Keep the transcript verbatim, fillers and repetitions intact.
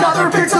another pizza.